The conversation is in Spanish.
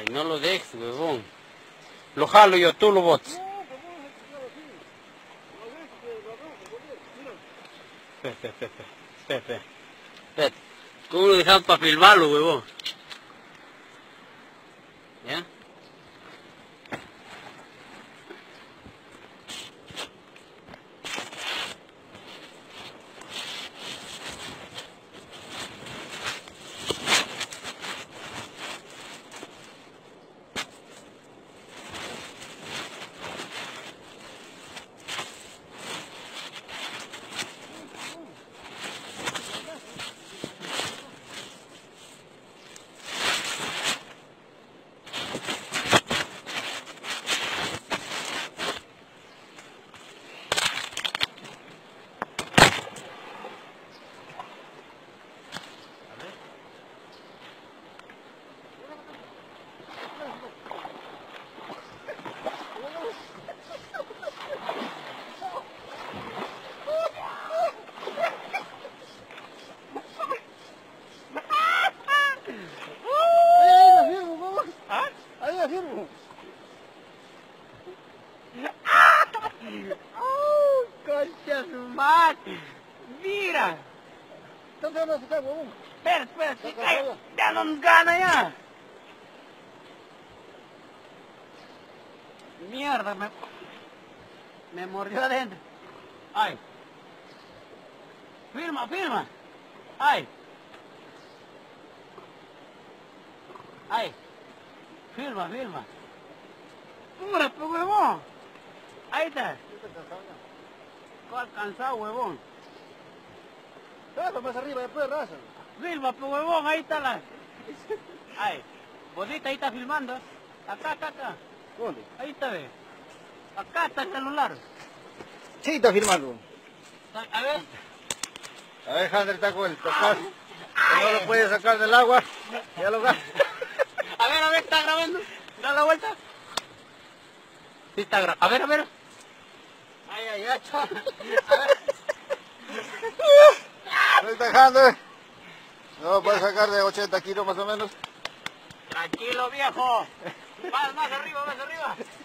Ay, no lo dejes, huevón. Lo jalo yo, tú lo botas. No, no, no, Pepe. Pepe. ¿Cómo lo dejamos para filmarlo, huevón? ¿Ya? Vira! Então deu nosso cabo. Espera, fica aí! Não engana aí! Merda, me mordeu dentro! Ai! Firma! Ai! Ai! Firma! Pura, pô, huevão! Aí tá! Ficou cansado, huevão! Claro, más arriba, después raza. Filma, pues huevón, ahí está la... Ay, bonita, ahí está filmando. Acá. ¿Dónde? Ahí está, ve. Acá está el celular. Sí, está filmando. A ver, Hander está con el tocaz. No lo puede sacar del agua. Ya lo gasta. A ver, está grabando. Da la vuelta. Sí, está grabando. A ver. Ay, chaval. A ver. No lo puedes sacar de 80 kilos más o menos. Tranquilo, viejo. Más arriba.